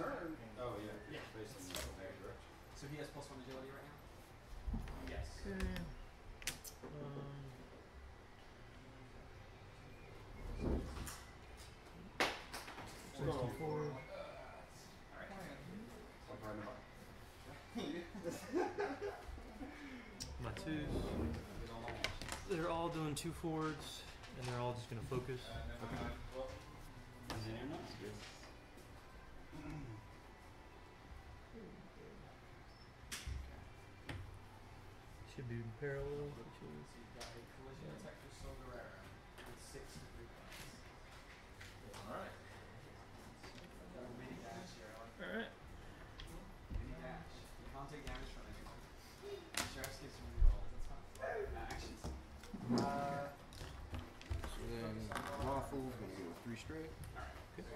turn. Oh, yeah. Yeah. Facing the other direction. So he has +1 agility right now? Yes. Okay. All right. My twos. They're all doing two forwards, and they're all just going to focus. Okay. And then you're not good. Should be parallel. You've got a collision attack for Solar Arrow with 6 degree points. All right. Got a mini dash here. All right. Mini dash. You can't take damage from anyone. The sheriff skips some rerolls. That's fine. Actions. So then Waffle's gonna go 3 straight. All right. Good.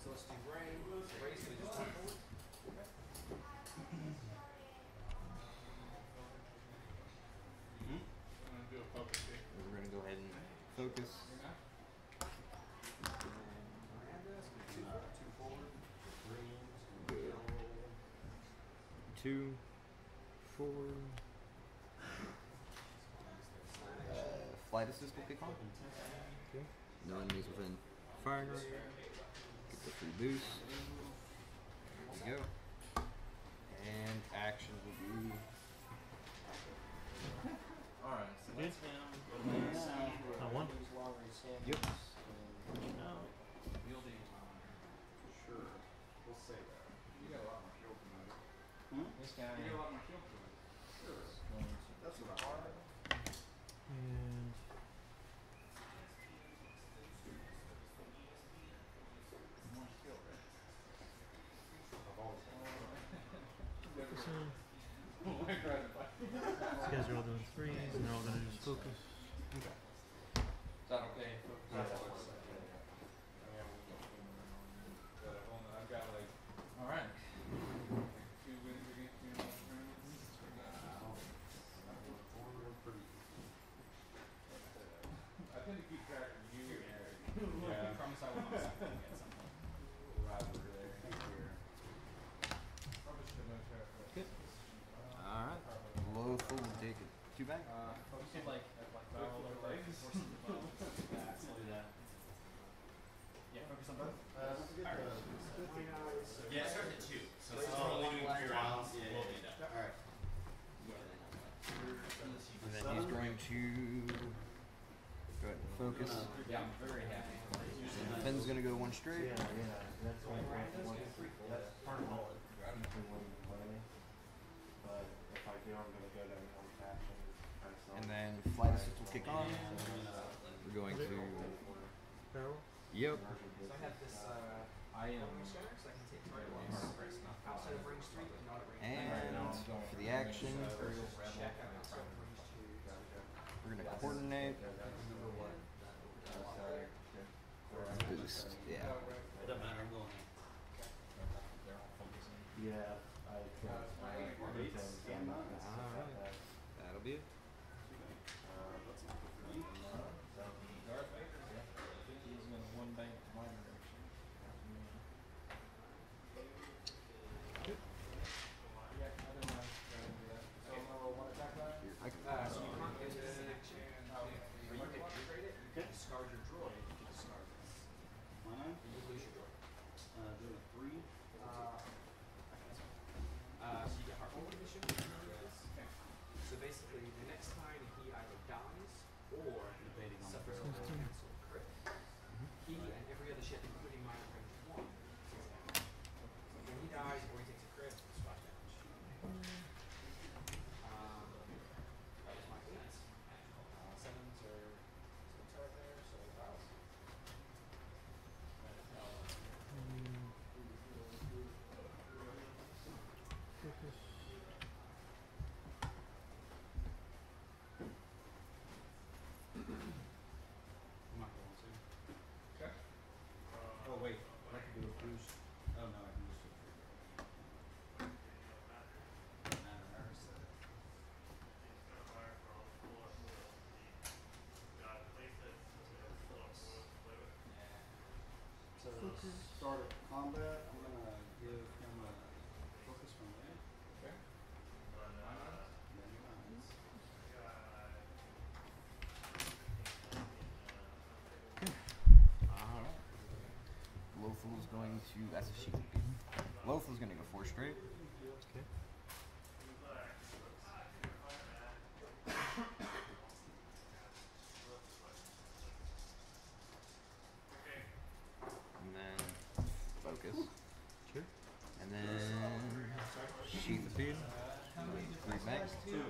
So let's do Ray. Ray's gonna just take forward. Mm-hmm. I'm gonna do a focus here. We're gonna go ahead and focus. Two forward. 2, 4. Flight assist will kick on. Okay. No enemies within firing range. Get the free boost. There we go. And action will be. Alright, so that's him. I won. Yep. No. Sure. We'll say that. You got a lot more shield than I do. This guy. You got a lot more shield than I do. Sure. That's what I are. And. More shield, right? Focus on. These guys are all doing 3s and they're all going to just focus. Okay. Is that okay? Focus. I've got like, all right. 2 wins against me in the last round. I tend to keep track of you and Eric. Yeah, I promise I will not get something. Right over there. Probably should have known Sheriff. All right. Lothal will take it. 2 back? Probably should like barrel over there. Do that. Yeah, focus on both. Alright. Yeah, it starts at 2. So it's only doing 3 rounds. Yeah, we'll be done. Alright. And then he's going to go ahead and focus. Yeah, I'm very happy. And Finn's going to go 1 straight. Yeah, yeah. That's only one. That's part of all it. I'm doing 1 play. But if I do, I'm going to go down one fashion. And then flight assist will kick on. We're going to. Barrel? Yep. So I have this shatter, so I can take target loss. Outside of range 3, but not at range 3. And for the action, we're going to coordinate. Boost. Yeah. It doesn't matter. I'm going in. Yeah. That'll be it. One bank in my direction. Yeah, I didn't mind. So I'm going to roll 1 attack on it. So you can't get this in action. You can trade it. You can discard your droid. You can discard this. Why not? You lose your droid. Doing a 3. So you get heartbroken condition. So basically, the next time he either dies or suffers a cancel crit. He and every other ship, including mine, range 1. When he dies or he takes a crit, it's 5 damage. That was my 8. 7s are right there, so it dies. Focus. I'm not going to. Okay. Oh wait, I can do a boost. Oh no, I can just do a free roll. So to start a combat, I'm gonna give as if she could beat him. Lothal's gonna go 4 straight. Okay. And then focus. Sure. And then sheath the feed. Three max. Then I'm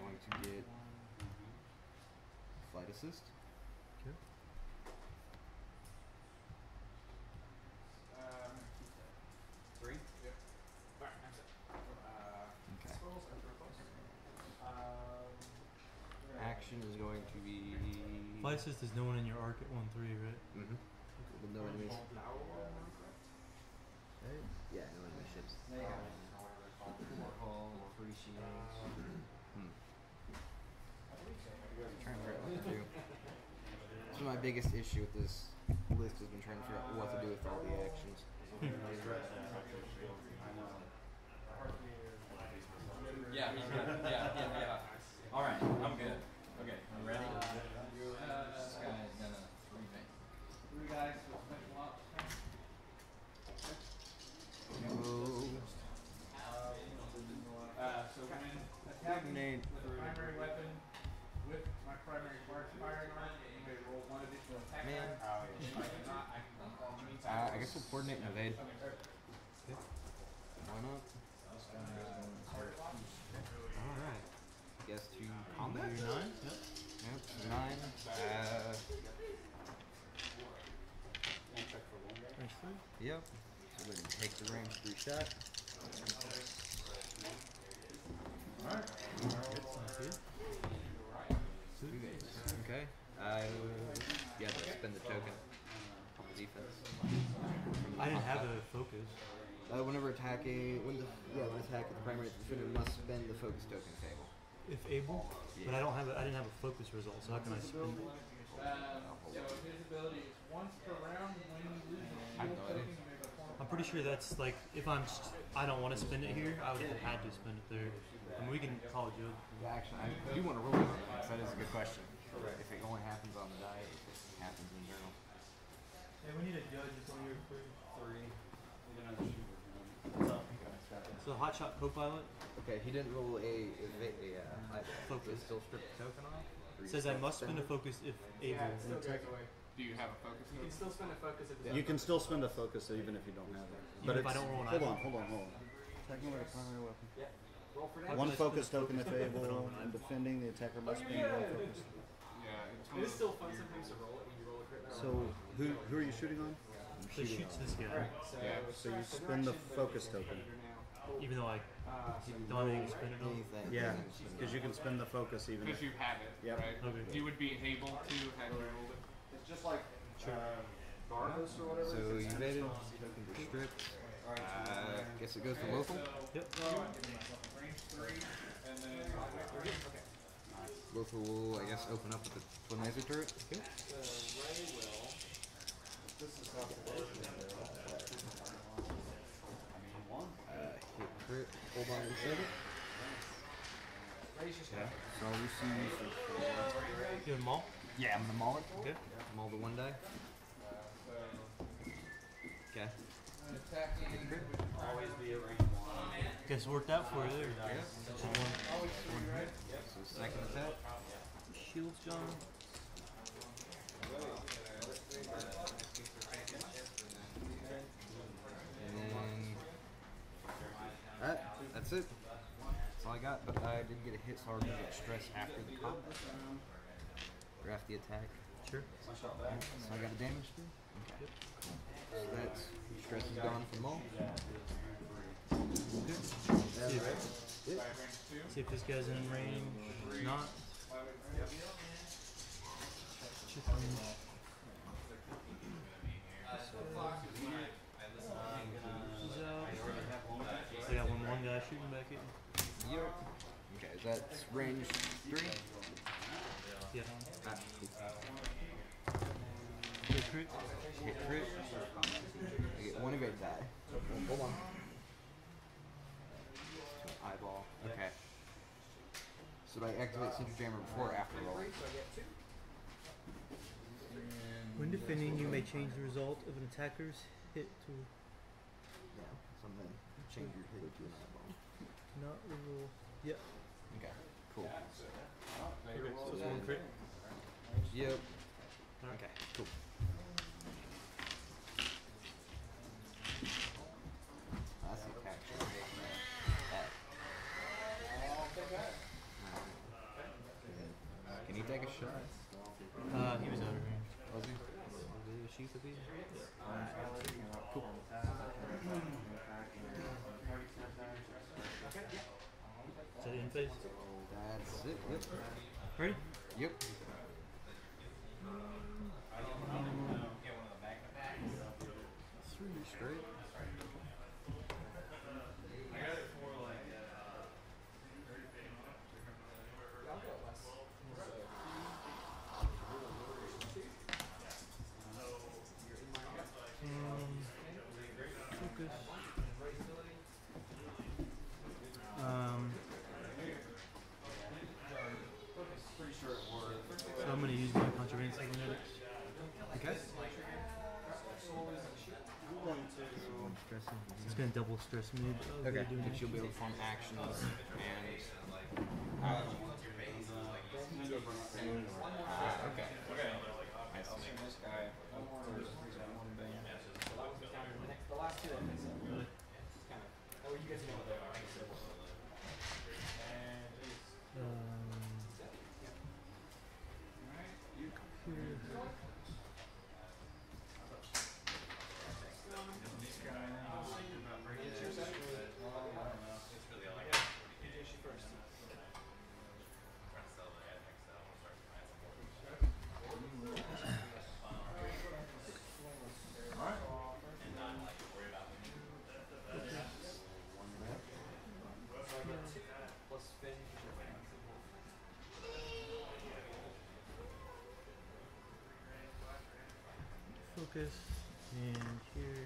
going to get flight assist. Sure. Three? Yep. Alright, that's it. Okay. Action is going to be... Flight assist is no one in your arc at 1-3, right? Mm-hmm. With no enemies. Right? Yeah, no enemy ships. There you go. Three shields. Trying to figure out what to do. So my biggest issue with this list has been trying to figure out what to do with all the actions. Yeah, I mean, yeah. All right, I'm good. Okay, I'm ready. This guy's done a 3 thing. 3 guys will pick one up. So when attacking with a primary weapon, with my primary firing arm, anybody roll 1 additional attack. Man. I guess we'll coordinate and evade. Okay. Why not? Alright. Guess to combat? 9? Yep. Yep, 9. Yep. So we can take the range 3 shot. Alright. Okay. Yeah, let's spend the token on the defense. I didn't have a focus. Whenever attacking, when attack with the primary defender must spend the focus token if able. If able? Yeah. But I don't have a, I didn't have a focus result, so how can I spend it? His ability is once per round when you lose the shield. I'm pretty sure that's like, if I don't want to spend it here, I would have had to spend it there. I mean, we can call it good. Actually, I do want to roll it, because that is a good question. Correct. If it only happens on the die, if it happens in general. Hey, we need a judge. It's only your 3. We're going to shoot her. What's up? So Hotshot Co-Pilot. Okay, he didn't roll a focus. Still strip the token off. Says I must spend a focus if able. Yeah, do you have a focus? You can still spend a focus if it's you can still spend a focus even if you don't have it. But if I don't roll an hold on, hold on. Attacking with a primary weapon. Yeah. Roll for that. 1 focus token if able, and defending the attacker must be focused. Yeah, it's still fun sometimes to roll it when you roll a crit. So who are you shooting on? So shoots this guy. Right, so, yeah. So you spend the focus token. Even though I don't spend it all? Yeah, because you can spend the focus even. Because you have it, yep. Right? Okay. You would be able to have you rolled it. It's just like Gardos or whatever. So you made it, token for stripped. I guess it goes to local? Yep. Lothal will, I guess, open up with the twin laser turret. Yep. Ray will. This is how the hit crit, hold on to save it. Yeah, so I'll receive... You have Maul? Yeah, I'm going to Maul it. Okay. Maul the 1 die. Okay. Hit crit. Always be a range 1. Guess it worked out for you there. Yeah. So second attack. Shield John. And then... Alright, that's it. That's all I got, but I did get a hit, so I'll get stress after the combat. Or after the attack. Sure. Right, so I got a damage through? Okay. So that's, stress is gone from all. Okay. See if this guy's in range. Not. So I got one guy shooting back at you. Yep. Okay, that's range 3? Yeah. Hit crit. Hit crit. I get 1 evade die. Hold on. Eyeball. Okay. Should I activate Sensor Jammer before or after rolling? When defending, you may change the result of an attacker's hit to... Yeah, something. Change your hit to an eyeball. Not reroll. Yeah. Okay, cool. So it's one crit? Yep. Okay, cool. That's the attack shot. Can he take a shot? He was out of range. Was he? Was he a sheath of these? Cool. Is that in place? That's it. Yep. Ready? Yep. Get one of the magna bags. Three straight. I'm going to use my contraband cybernetics. Okay. It's going to double stress me. Okay. Because you'll be able to form actions and... okay. Okay. I see this guy. The last two of them. Really? Oh, you guys know what they are. Focus and here.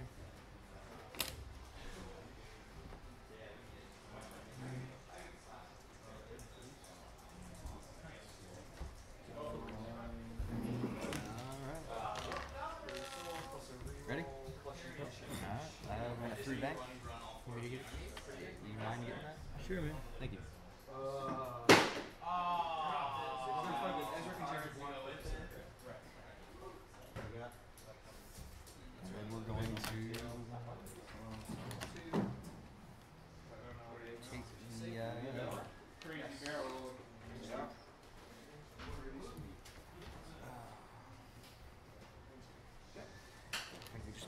Ready? I have a three back. You get it? You mind getting that? Sure, man. Thank you.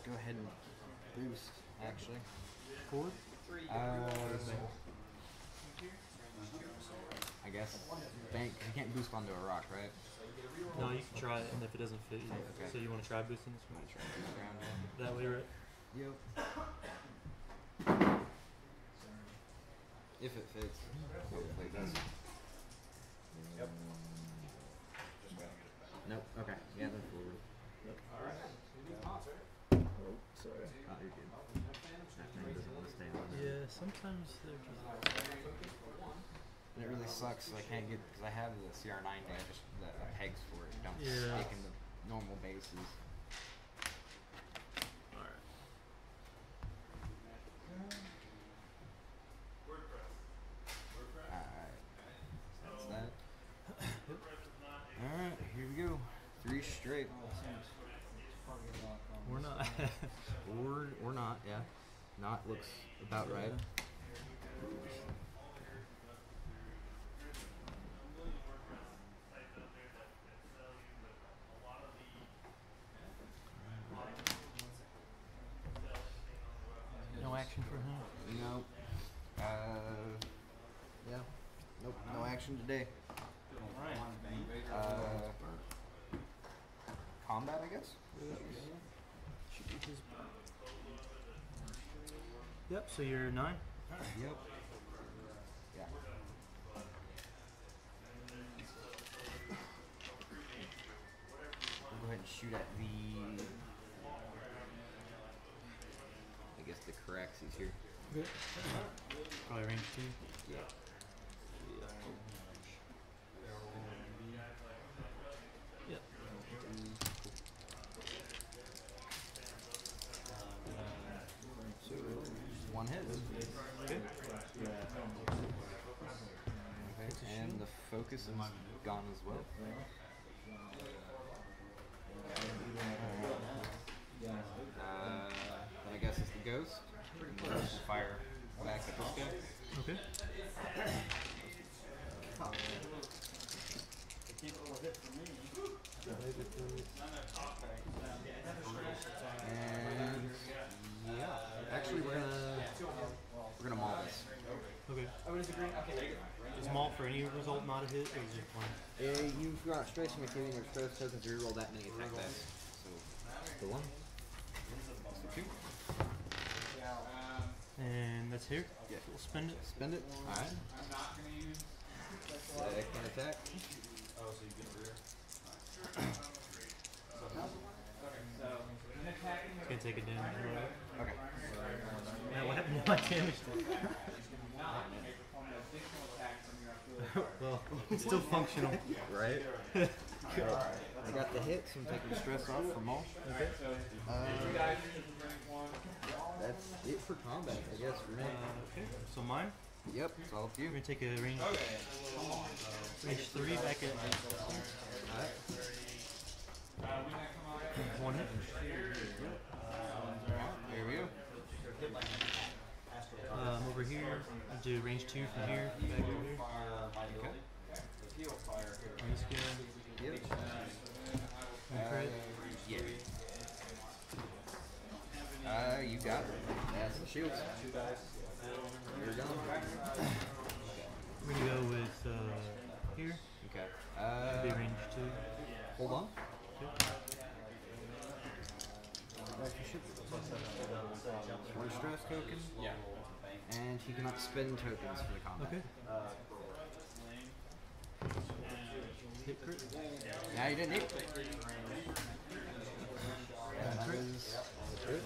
Go ahead and boost, actually. Forward? I guess. Bank. You can't boost onto a rock, right? No, you can try it, and if it doesn't fit, you okay. So you want to try boosting this one? That way, right? Yep. If it fits. Hopefully it does. Yep. Nope. Okay. Yeah, then forward. Yep. All right. Sorry. Oh, you're good. That thing doesn't want to stay on. Yeah, sometimes they're just... And it really sucks because I can't get... Because I have the CR9 damage that pegs for it. Don't stick in the normal bases. Alright. Alright. So that's that. Alright, here we go. Three straight. Or not. or not, yeah. Not looks about right. No action for him? No. Yeah. Nope, no action today. Combat, I guess? Yep, so you're 9? Yep. Yeah. I'll go ahead and shoot at the... I guess the Caraxes here. Probably range 2? Yeah. Lucas is gone as well. I guess it's the Ghost. And we'll fire back at this guy. Okay. And yeah, actually we're gonna maul this. Okay. Is maul for any result not a hit, or is it one? You've got stress and mechanical stress tokens to reroll that many attack dice. So the one. The two. And that's here. Yeah. We'll spend it. Spend it. All right. I'm not gonna use. That can attack. Oh, so you get a rear. It's gonna take a damage. Okay. Man, what happened? I damaged it. Well, it's still functional, right? I got the hit, so I'm taking the stress off for Maul. Okay. That's it for combat, I guess, for me. Okay. So mine. Yep, it's all up to you. We're going to take a range, range 3 back at... Alright. One hit. There we go. Over here, I'll do range 2 from here, back over here. Okay. On this guy. Yep. Crit. Yeah. You got it. That's the shields. We're gonna go with here. Okay. Be range 2. Hold on. Okay. One stress token. Yeah. And he cannot spend tokens for the combat. Okay. Hit crit. Yeah, you didn't hit. That is crit.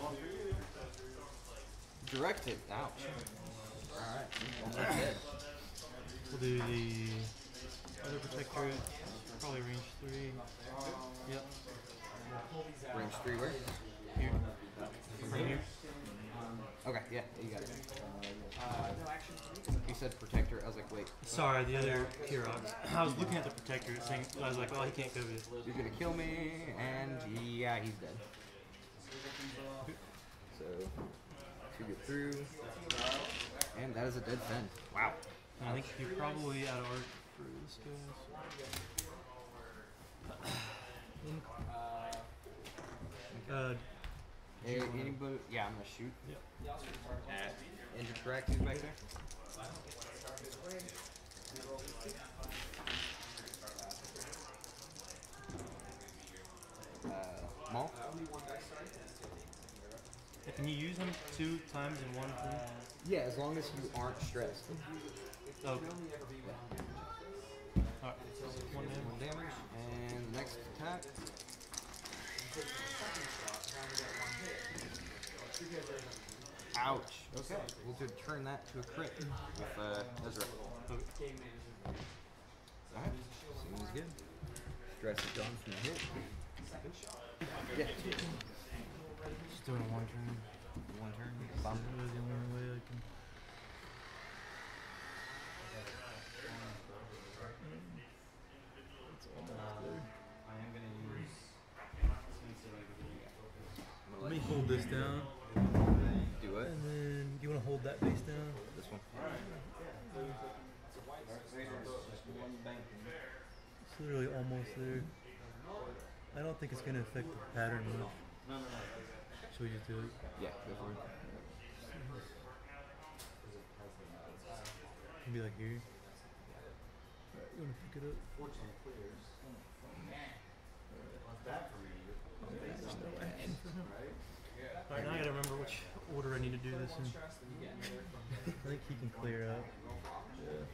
Directed. Ouch. Alright. We'll do the other protector. Probably range 3. Yep. Range 3 where? Here. Right here. Okay, yeah, you got it. He said protector. I was like, wait. Sorry, the other Pyrox. I was looking at the protector saying, I was like, oh, he can't go with this. You're gonna kill me, and yeah, he's dead. So. To get through, and that is a dead Finn. Wow. I think you're probably out of arc for this guy. Anybody? Yeah, I'm gonna shoot. Yeah. Interact back there. Maul. Can you use them 2 times in 1 thing? Yeah, as long as you aren't stressed. Okay. Yeah. Alright, so 1 damage. And next attack. Ouch. Okay, we'll turn that to a crit with Ezra. Okay. Alright, seems good. Stress is gone from the hit. Yeah. Just doing a 1 turn. 1 turn. Bomb is the only way I can. I am gonna use. Let me hold this down. Do it. And then you wanna hold that base down? This one. It's literally almost there. I don't think it's gonna affect the pattern much. Should we just do it? Yeah, go for it. It can be like here. Alright, you want to pick it up? Alright, now I gotta remember which order I need to do this in. I think he can clear up. Yeah.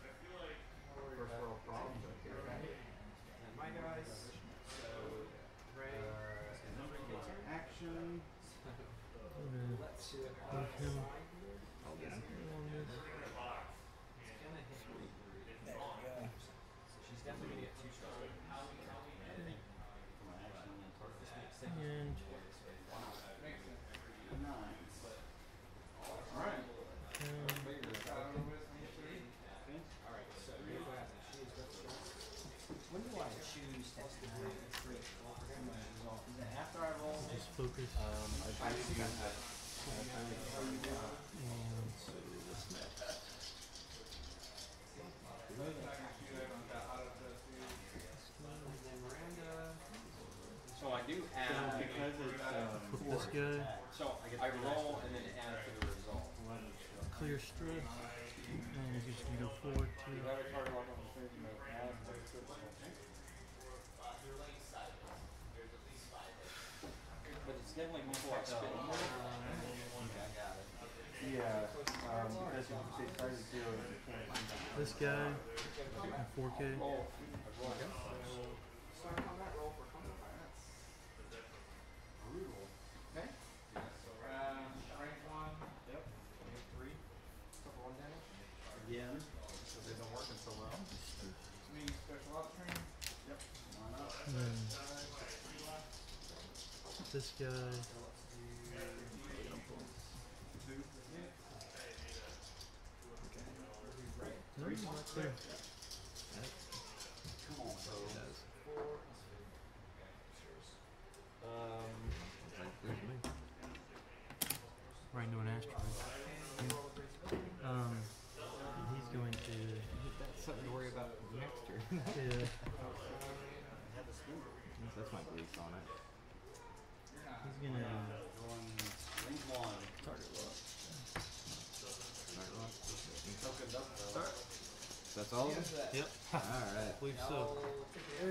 First world problems up here, right? And my guys. Ray, action. Let's do it. I'll get him. She's definitely going to get 2 shots. And. Alright. focus. I think I have so I do add because it's this guy. So I roll and then add to the result. Clear strip. And you just go forward to. But it's definitely more like spinning. Yeah, because you try to do it. This guy, 4K. Okay. Rank 1, yep. Rank 3. Couple 1 damage. Again. Because they've been working so well. Means special up train. Yep. This guy. No, he's not clear. Come on, bro. Right into an asteroid. Yeah. He's going to. That's something to worry about next turn. Yeah. That's my belief on it. He's gonna one target lock. Target lock. So that's all of them? Yep. Alright. I believe so.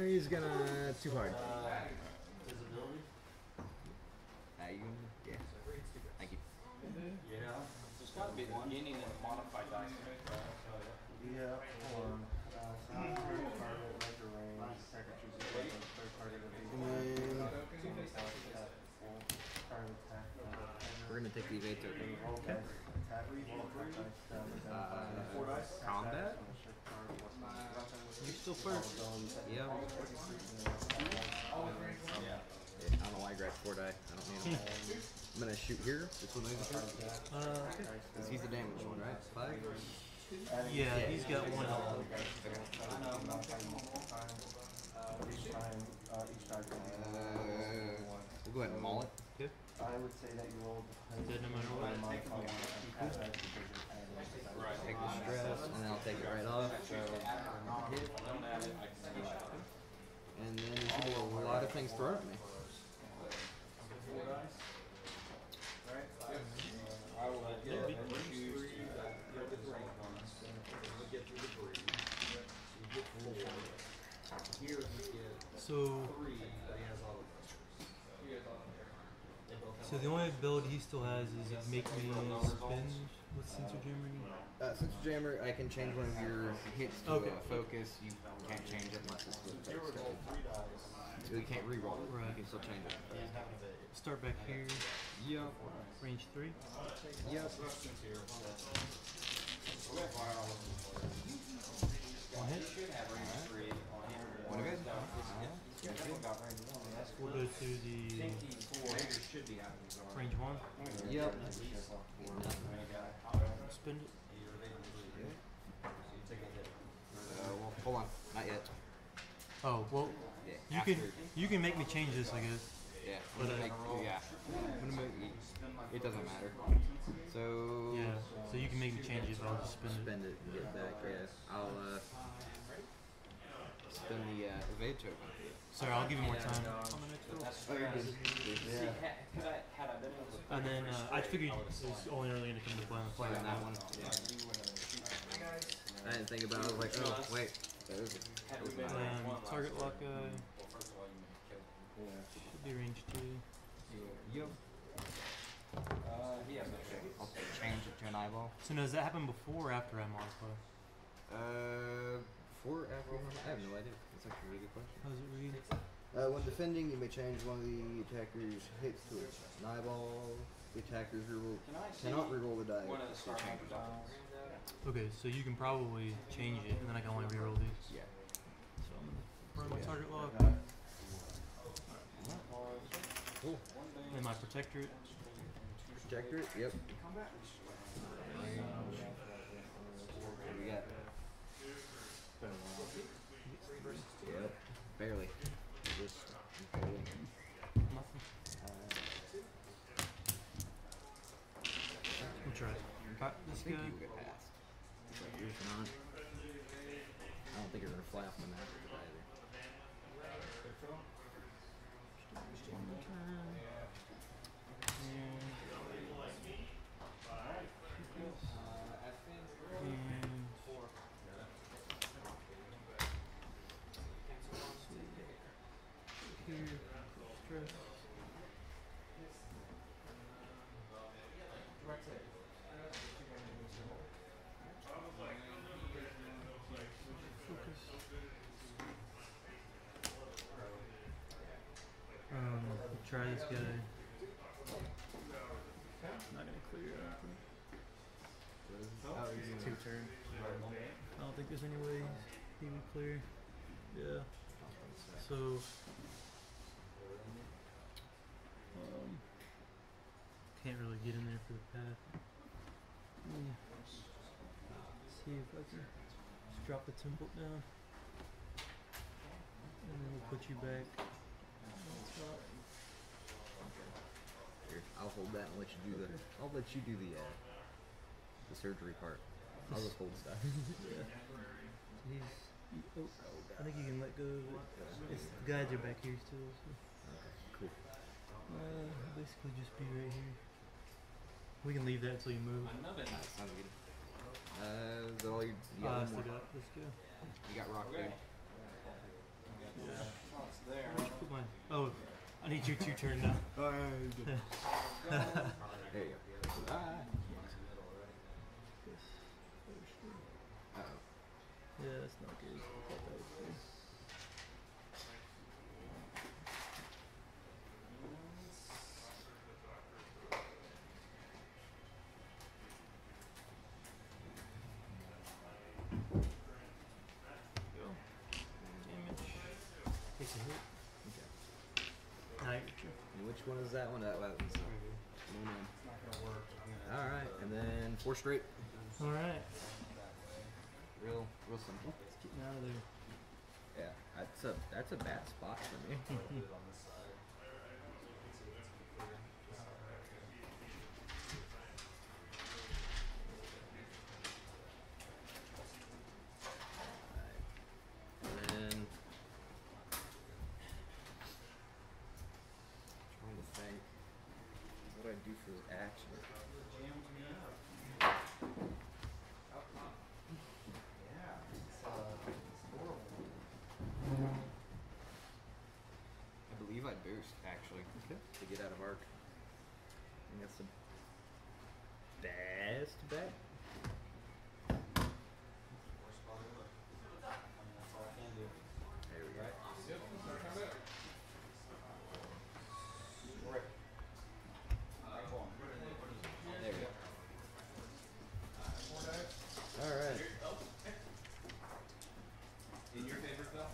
He's gonna too hard. Visibility? Yeah. Thank you. Yeah. There's gotta be one. You need a modified dice. Yeah, or we're going to take the evade token. Okay. Combat? You're still first. Yeah. I don't know why I grabbed 4 die. I don't need them. I'm going to shoot here. Which one is it? Because he's the damaged one, right? 5? Yeah, he's got one. We'll go ahead and maul it. Good. I would say that you rolled the take the stress, and then I'll take it right off. So and then there's a lot of things thrown at me. I will choose to get through the breeze. Here we get three that he has all of those. So the only ability he still has is make me spin with Sensor Jammer. Sensor Jammer, I can change one of your hits to focus. You can't change it unless it's with the focus. So you can't re-roll it. Right. You can still change it. Start back here. Yep. Range 3. Yep. One hit. One of it. We'll go to the range 1. Yep. Spend it. Well, hold on. Not yet. Oh, well, yeah, you can make me change this, I guess. Yeah, but it doesn't matter. So yeah, so you can make me change it, but I'll just spend it and get it back. Yeah, I'll spend the evade token. Sorry, I'll give you more time. And then I figured it was only really going to come to play on the fly on that one. Yeah. I didn't think about it. I was like, oh wait, that is it. Target lock. Should be range 2. Yep. Yeah, I'll change it to an eyeball. So now, does that happen before or after I modify? Before, after, I have no idea. That's actually a really good question. How does it read? When defending, you may change one of the attacker's hits to an eyeball. The attackers cannot reroll the die. Okay, so you can probably change it, and then I can only reroll these. Yeah. So I'm going to burn my target log. Cool. And my protectorate. Protectorate? Yep. What do we got? Yep. Barely. Just barely. Nothing. think you would have passed. But yours not. I don't think you're going to fly off my map either. Try this guy. I'm not going to clear anything. Oh, he's a 2-turn. I don't think there's any way he would clear. Yeah. So, can't really get in there for the path. Yeah. See if I can just drop the template down. And then we'll put you back. I'll hold that and let you do the. I'll let you do the surgery part. I'll just hold stuff. Yeah. He's. Oh, I think you can let go of it. It's, the guides are back here still. So. Okay, cool. Basically, just be right here. We can leave that until you move. Sounds good. Is that all you? I still got. Let's go. You got rock there. Yeah. Where'd you put mine? Oh. I need you 2 turn now. There you go. Uh-oh. Yeah, that's not good. Which one is that one? That one's not gonna work. All right, and then 4 straight. All right. Real simple. It's getting out of there. Yeah, that's a bad spot for me. Actually, to get out of arc. I think that's the best bet. There we go. There we go. All right. In your favor, Phil?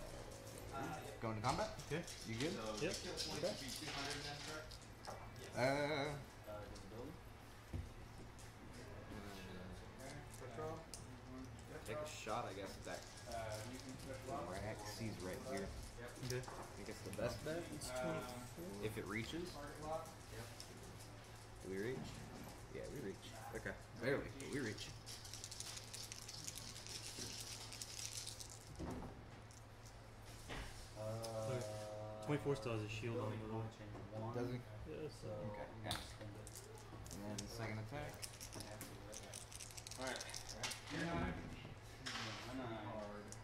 Going to combat? Yeah. You good? Yep. Okay. Take a shot, I guess, at that rack. He's right here. Okay. I think it's the best bet. If it reaches. Do we reach? Yeah, we reach. Okay. There we go. We reach. My 4 still has a shield on the roll. Does he? Yes. Okay. Yeah. And then the second attack. Alright. You're not.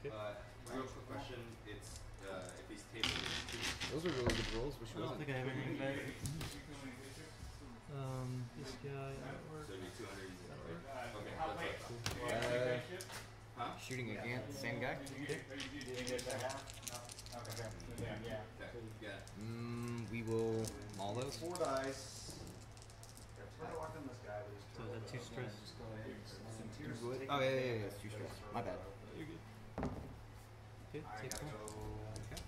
Okay. Real quick question. It's if he's tabled. Those are really good rolls. Which I don't think I have anything back. This guy. So it'd be 200. Okay. Shooting again. Same guy. Okay. Yeah. We will maul those. 4 dice. So is that 2 stress? Oh, yeah, it's 2 stress. My bad. You're good. Okay, take one. Okay.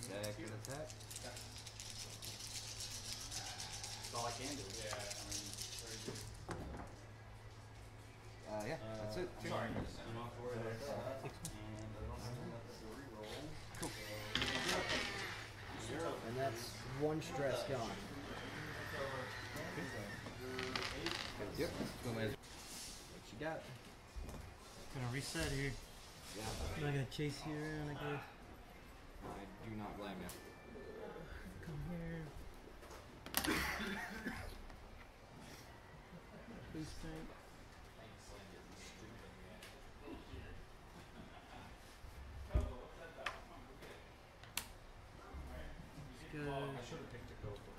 Second attack. That's all I can do. Yeah, yeah, that's it. Sorry. And that's 1 stress gone. Yep. Let got. Gonna reset here. Yeah. I'm not gonna chase you around, I guess. I do not blame you. Come here. Please tank. I should have picked a go first.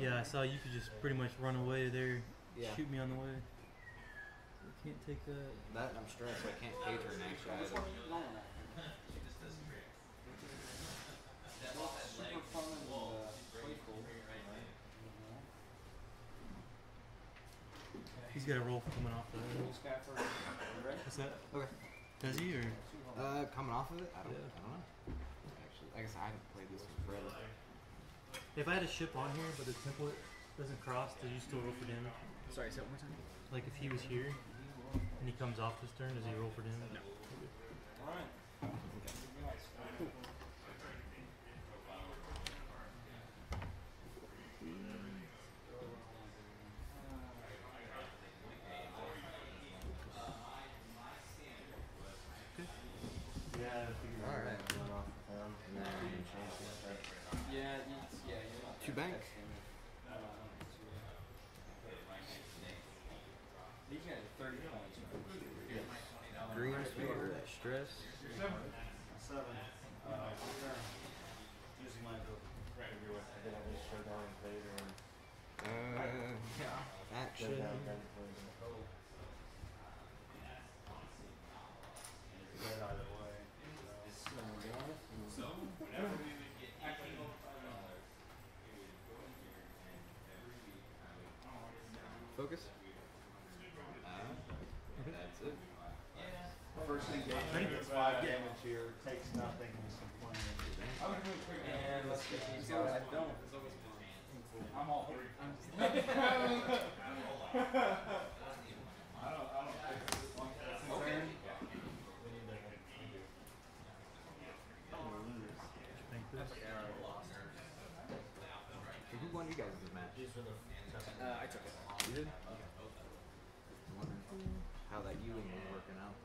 Yeah, I saw you could just pretty much run away there. Yeah. Shoot me on the way. I can't take that. That I'm stressed. I can't cage her next either. She just does tricks. Super fun and playful. He's got a roll for coming off of that. What's that? Okay. Does he or? Coming off of it? I don't know. Actually, I guess I haven't played this in forever. If I had a ship on here, but the template doesn't cross, do you still roll for damage? Sorry, say it one more time. Like if he was here and he comes off his turn, does he roll for damage? No. Alright. Okay. Cool. Two bank. These guys are 30 points. Yeah. Green spear, stress. 7. Using my book. Right. Action. So, whenever we would get focus. That's it. First engagement, 5 damage here. Takes nothing. And let's get these guys done. I'm all hurt. I don't okay. Who won you guys this match? I took it. You did? Okay. I'm wondering how that Ewing was working out.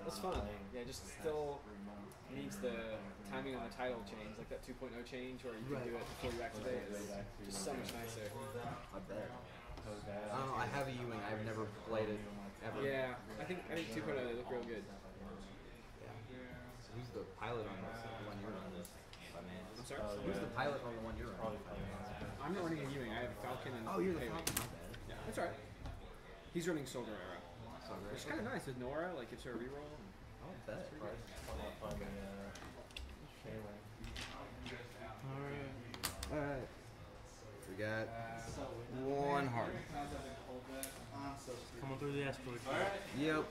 That's fun. Yeah, just still needs the timing on the title change, like that 2.0 change where you can do it before you activate. It's just so much nicer. I bet. I don't know, I have a Ewing. I've never played it ever. Yeah, I think 2.0 they look real good. Who's the pilot on this? The one you're on this? I'm sorry? Who's the pilot on the one you're on? I'm not running a Ewing. I have a Falcon and you're the Falcon. Yeah. That's all right. He's running Solar Arrow. It's kind of nice with Nora. Like, gives her a reroll. Oh, that's pretty good. All right. All right. We got one heart. Coming through the asteroid. All right. Yep.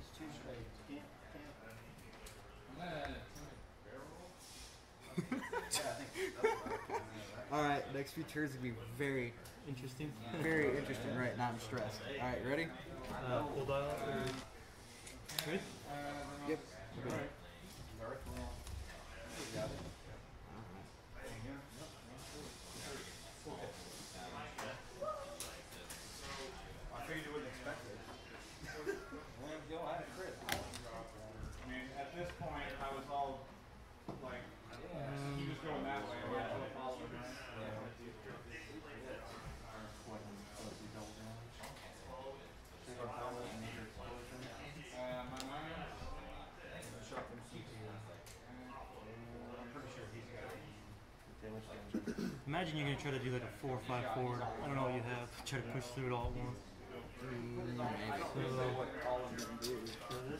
It's too straight. Alright, next few turns will be very interesting. Very interesting right now. I'm stressed. Alright, ready? Full dial. Good? Yep. Alright. I figured you wouldn't expect it. Yo, I had a crit. At this point, I was all like, he was going that way. Imagine you're going to try to do like a 4-5 forward. I don't know what you have. Try to push through it all at once. So this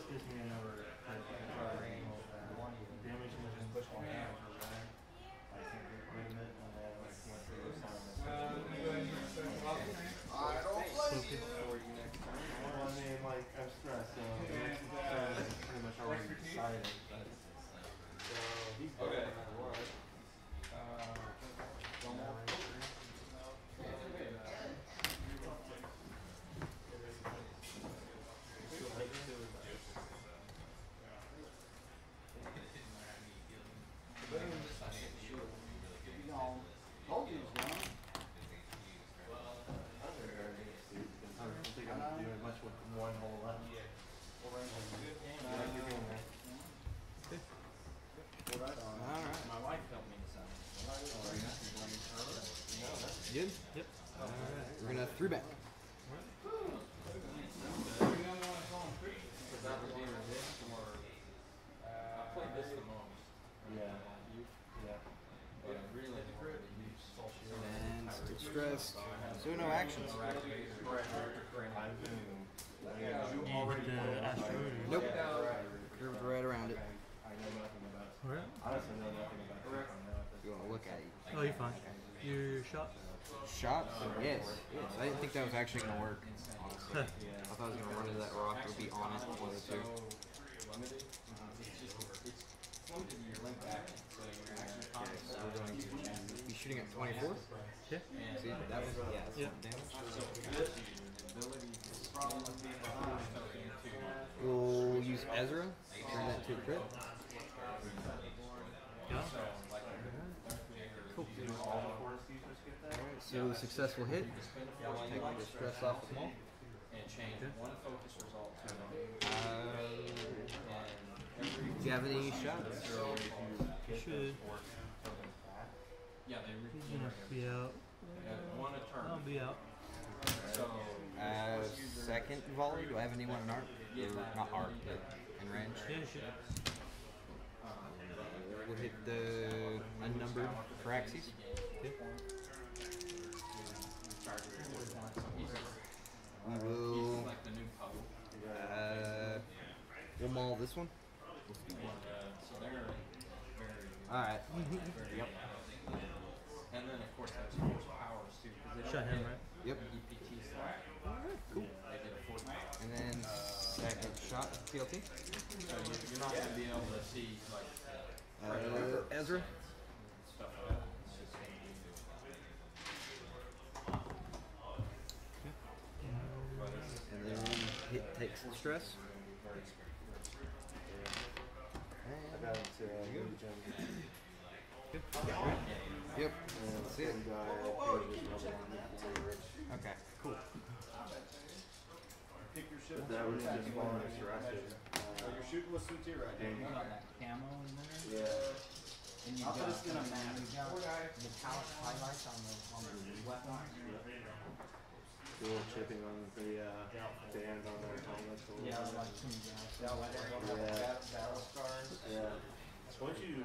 gives me another damage and just push one out. I think I don't like you. I mean, like, I'm stressed, so it's pretty much already decided. So, okay. with one hole left. Yeah. Alright. My wife helped me decide. Good? Yep. Alright. We're going to three back. I played this the most. Yeah. Yeah. But really, and still stressed. So no actions. Nope. Curved right around it. I honestly know nothing about it. You want to look at it. Oh, you're fine. Your shot? Shot? Yes. Yes. I didn't think that was actually going to work, honestly. I thought I was going to run into that rock and be on it before the two. You're back, so you're actually you're shooting at 24? Yeah. See, that was damage. We'll use Ezra, turn that to a crit. Yeah. Cool. Alright, so successful hit. Take the stress off the Maul. And change one focus result to another. Do you have any shots? Should. Yeah, they be out. I'll be out. Second volley. Do I have anyone in arc? Yeah, not arc, but in range. Yeah, should. We'll hit the unnumbered Praxis. Okay. We will. We'll maul this one. Alright. Yep. And then, of course, that's 4 hours too. Shut him, right? Yep. Alright, cool. And then, second shot, TLT. So you're not going to be able to see, like, Ezra. And then hit takes the stress. About yep, that's it. Okay, cool. Pick your ship. That was just falling into your you're shooting with some tier right now. That camo in there. Yeah. And you've got the metallic highlights on the left arm. Little chipping on the band on their helmets. Yeah, like some battle scars. Yeah. Once you,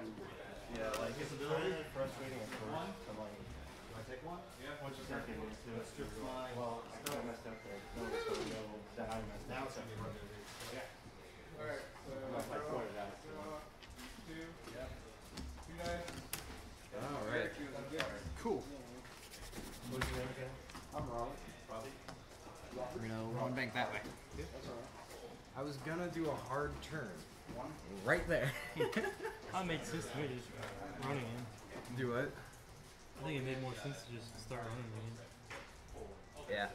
yeah, like it's a little frustrating at first. I'm like, do I take one? Yeah. Once you start getting into it, well, I kind of messed up there. No, that I messed up. Now it's something running. Yeah. All right. So I pointed out. Two. Yeah. 2 days. All right. Cool. What's your name again? I'm wrong. Probably. We're gonna run bank that way. Yeah. That's all right. I was gonna do a hard turn. One. Right there. That makes this way just running in. Do what? I think it made more sense to just start running in. Yeah.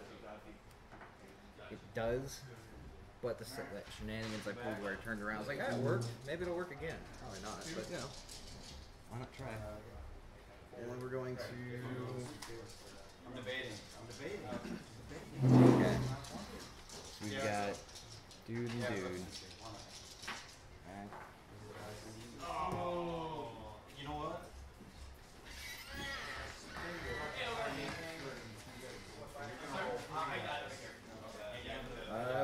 It does. But the that shenanigans I pulled where I turned around, I was like, ah, it worked. Maybe it'll work again. Probably not, but you know. Why not try? And then we're going to... I'm debating. Okay. So we've got dude and dude. Alright. Oh! You know what?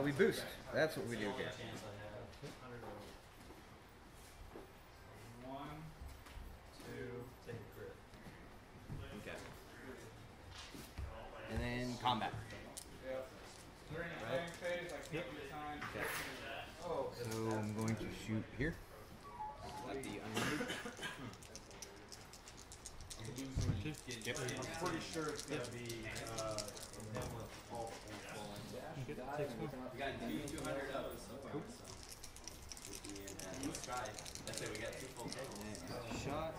We boost. That's what we do here. One, two, take a crit. Okay. And then combat. Yep. Right. Yep. Okay. So I'm going to shoot here. At the unlimited. Yep. I'm pretty sure it's going to be you got 200 of those so far. Let's say we got 2 full tables. Shot.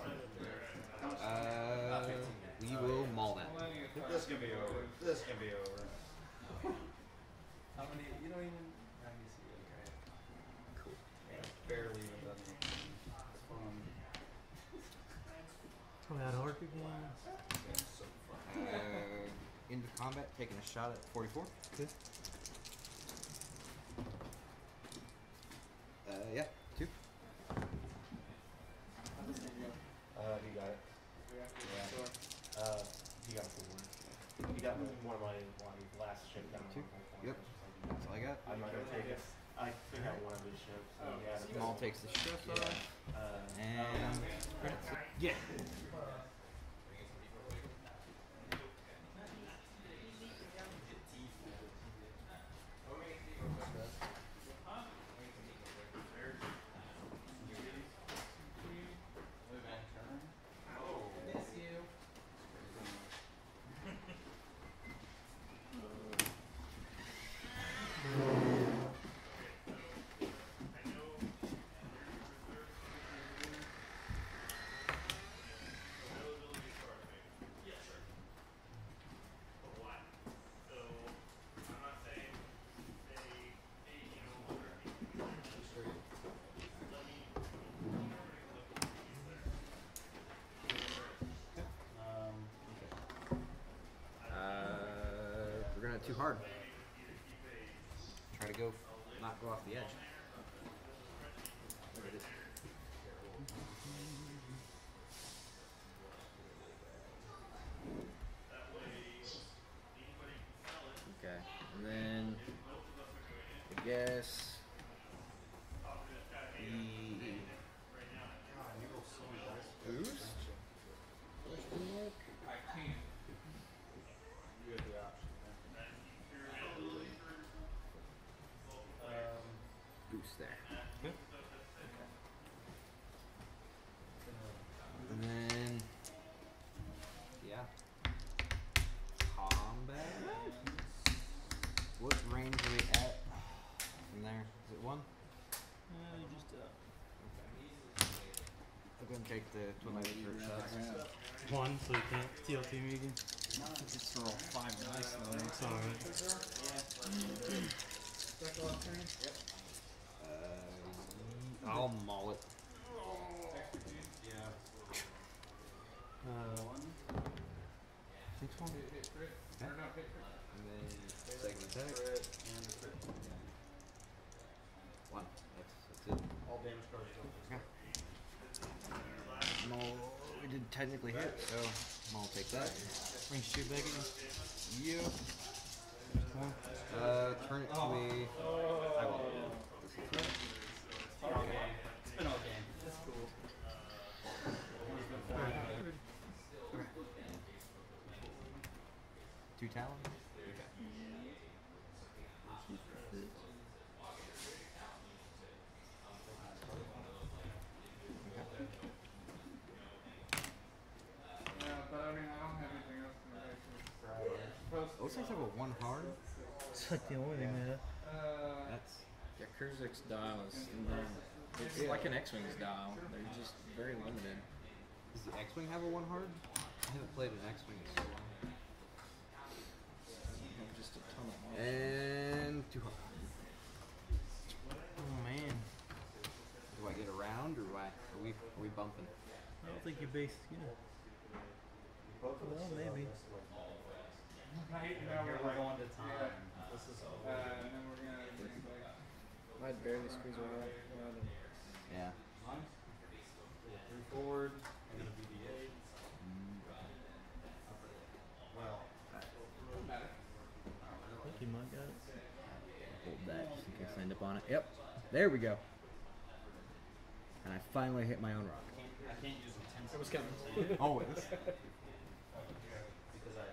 We will maul that. This can be over. This can be over. How many? You don't even. I can see it. Okay. Cool. Yeah, barely even done it. Coming out hard again. Yeah, so far. Into combat, taking a shot at 44. Good. Maul takes the stress off. And credits. Yeah. Too hard. Try to go, not go off the edge. There it is. Okay, and then I guess the boost. I can't. You have the option. Boost there. Yeah. Okay. And then, yeah. Combat. What range are we at from there? Is it one? Just up. Okay. I'm going to take the twin light shots. One, so you can't TLT me again? No, I just roll 5 dice though. It's alright. Yep. I'll maul it. Yeah. 6-1. Yeah. And then second attack. Yeah. 1. That's it. All damage cards. Yeah. Maul, we did technically hit, so Maul take that. Range 2 back at you. Yeah. Turn it to me. I will. Okay. It's been all game. That's cool. Okay. 2 talents? Okay. Yeah, but I mean, I don't have anything else in the base. Looks like I have a 1 hard. It's like the only thing there. That's. Yeah, Kurzik's dial is, it's like an X-Wing's dial. They're just very limited. Does the X-Wing have a 1 hard? I haven't played an X-Wing in so long. Just a ton of hard. And 2 hard. Oh man. Do I get around or are we bumping? I don't think you're based, you know. Well, maybe. Now we're going to time. This is over. And then we're gonna I'd barely squeeze around. Yeah. Forward. I'm gonna be the 8. Well, I think you might got it. Hold that just in case I end up on it. Yep. There we go. And I finally hit my own rock. I can't use intense. It was coming. Always. Because I.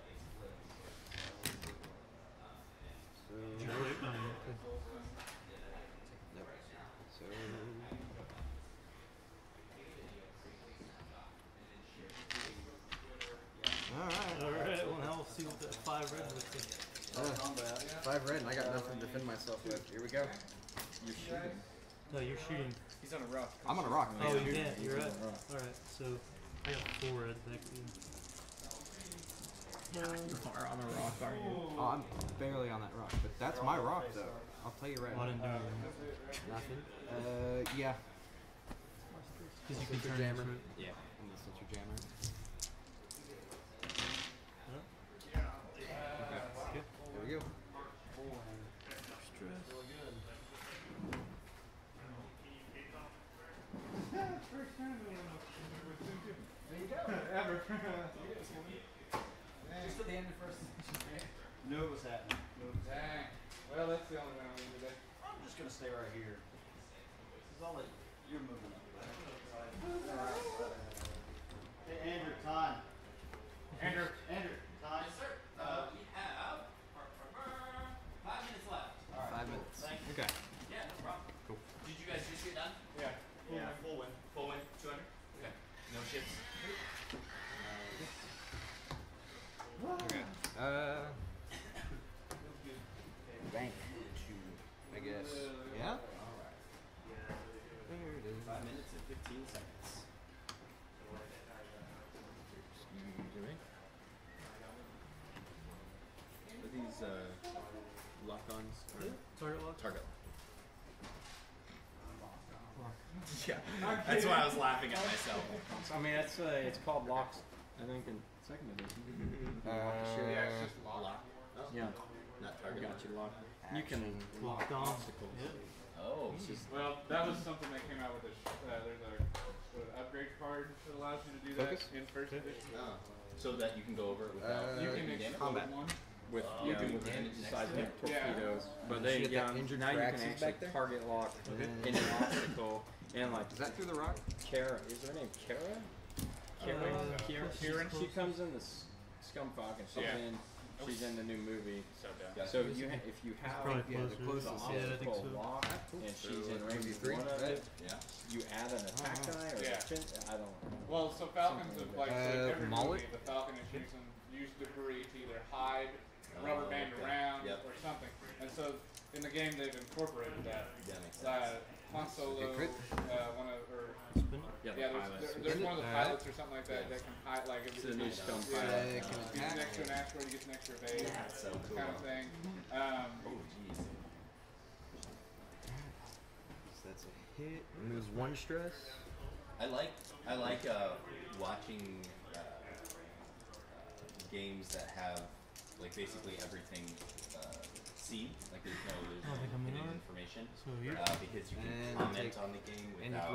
So Alright, well now we'll see what that 5 red looks like. 5 red and I got nothing to defend myself with. Here we go. You're shooting. No, you're shooting. He's on a rock. I'm on a rock. Oh, you can't. You're right. Alright, so I got 4 red back at you. You are on a rock, are you? Oh, I'm barely on that rock, but that's my rock, though. I'll tell you right now. Nothing? Yeah. Because you can turn jammer. Yeah, and the Sensor Jammer. Okay. Good. There we go. Stress. There you go. Ever. Just put the end of first. Knew it was happening. Dang. Well, that's the only one I'm going to do today. I'm just going to stay right here. I'll let you. You're moving up. Hey, Andrew, time. Andrew, time. Yes, sir. We have 5 minutes left. All right. 5 minutes. Thanks. Okay. Yeah, no problem. Cool. Did you guys just get done? Yeah. Yeah. Full win. 200. Okay. No ships. Okay. Bank. I guess. Yeah? Alright. There it is. 5 minutes and 15 seconds. What are these lock-ons? Yeah. Target lock? Target lock. Yeah. That's why I was laughing at myself. I mean, that's it's called locks, I think, in second edition. Yeah, it's just lock. Oh. Yeah. Not target. Got you locked. You can lock obstacles. Yeah. Oh. Well, that was something that came out with there's an upgrade card that allows you to do that in first edition. Oh. So that you can go over it without combat. With you can damage seismic torpedoes, but they now you can actually target lock in an obstacle and like. Is that through the rock? Kara, is her name Kara? She comes in this Scumfog and she's in. She's in the new movie. So, yeah. So you if you have the closest obstacle lock, and she's in range one of it, you add an attack die or I don't know. Well, so Falcons have like every movie, the Falcon is used debris to either hide, rubber band around, or something. And so in the game they've incorporated that. Han Solo, there's one of the pilots or something like that that can hide, like, if it's a new scum pilot. He gets an extra natural, he gets an extra base, kind of thing. So that's a hit. And there's one stress. I like watching games that have, like, basically everything like there's no hidden information, because you can comment on the game without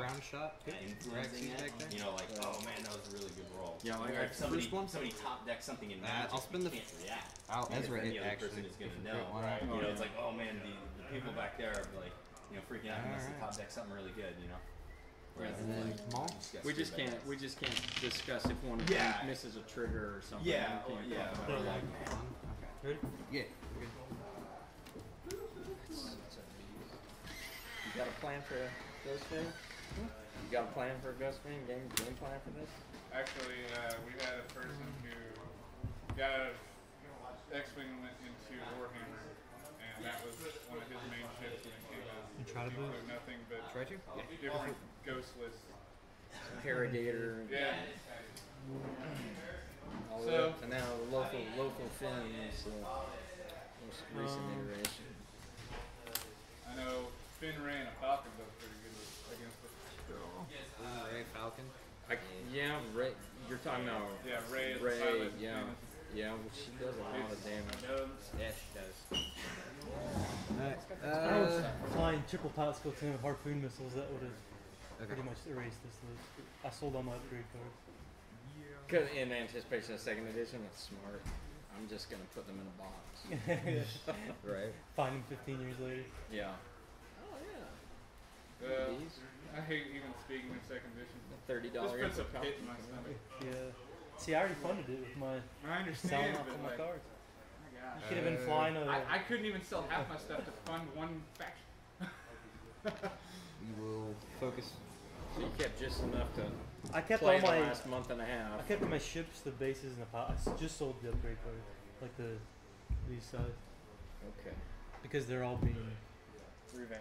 influencing it. You know, like, oh man, that was a really good roll. Yeah, like if somebody top decks something in Magic, I'll spend you can't react. Ezra it, the other person is going to know. Right. You know, it's like, oh man, the people back there are like, you know, freaking out unless they top deck something really good, you know. We just can't discuss if one of them misses a trigger or something. Yeah, or like, ready? Yeah. You got a plan for Ghost Wing? You got a plan for Ghost Wing? Game plan for this? Actually, we had a person who got out of X-Wing and went into Warhammer, and that was one of his main ships, and it came out. You try to do nothing but different ghostless. Paradator. Yeah. So now local Finn is the most recent iteration. I know. Finn ran a Falcon though pretty good against the Ray Falcon. Ray. You're talking about Ray. Yeah, she does a lot of damage. Yeah, she does. Flying triple pilot skill team of harpoon missiles, that would have pretty much erased this list. I sold on my upgrade card. Because in anticipation of second edition, that's smart. I'm just gonna put them in a box. Right. Find them 15 years later. Yeah. I hate even speaking in second edition. $30. This puts a pit in my stomach. Yeah. See, I already funded it with my. I understand. But like, my cards. Oh my God. You could have been flying. I couldn't even sell half my stuff to fund one faction. You will focus. So you kept just enough to. I kept play all my the last month and a half. I kept my ships, the bases, and the pilots. Just sold the upgrade card, like these sides. Okay. Because they're all being.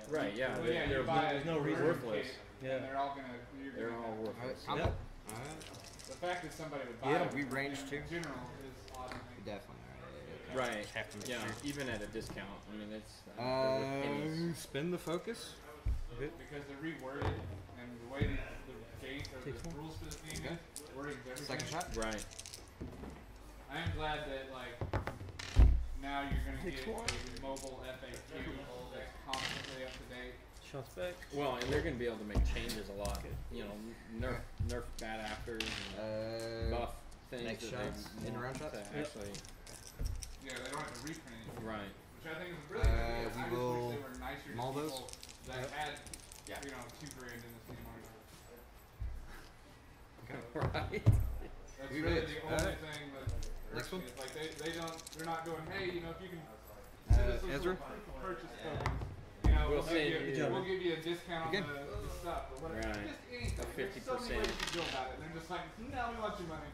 Right, yeah. Well, yeah, there's no reason. Worthless. Yeah. They're all going to... They're all worthless. Yep. The fact that somebody would buy them in general is odd. Definitely. Right. Yeah, even at a discount. I mean, it's... spin the focus. Because they're reworded, and the way the gate or the rules for the thing is wording everything. Second shot? Right. I am glad that, like... Now you're going to get a mobile FAQ that's constantly up to date. Shots back. Well, and they're going to be able to make changes a lot. You know, nerf bad actors, and buff things. Make shots in round shots. Actually. Yeah, they don't have to reprint anything. Right. Which I think is really good. I just wish they were nicer people that had Yeah. You know, $2,000 in this anymore. Right. That's really the only thing that. Next one. Like they're not going, hey, you know, if you can Ezra? Purchase tokens, you know, we'll give you a discount on the stuff or whatever. Right. Just anything. There's so many ways to go about it. They're just like, no, we want your money.